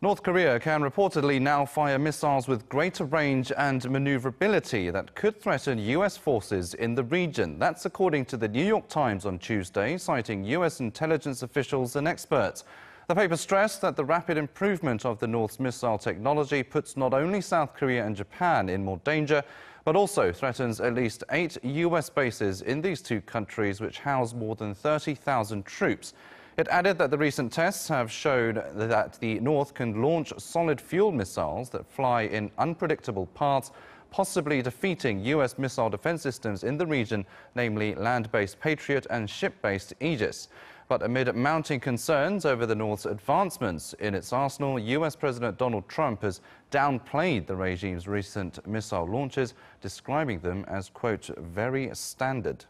North Korea can reportedly now fire missiles with greater range and maneuverability that could threaten U.S. forces in the region. That's according to the New York Times on Tuesday, citing U.S. intelligence officials and experts. The paper stressed that the rapid improvement of the North's missile technology puts not only South Korea and Japan in more danger, but also threatens at least 8 U.S. bases in these two countries, which house more than 30,000 troops. It added that the recent tests have showed that the North can launch solid-fuel missiles that fly in unpredictable paths, possibly defeating U.S. missile defense systems in the region, namely land-based Patriot and ship-based Aegis. But amid mounting concerns over the North's advancements in its arsenal, U.S. President Donald Trump has downplayed the regime's recent missile launches, describing them as, quote, very standard.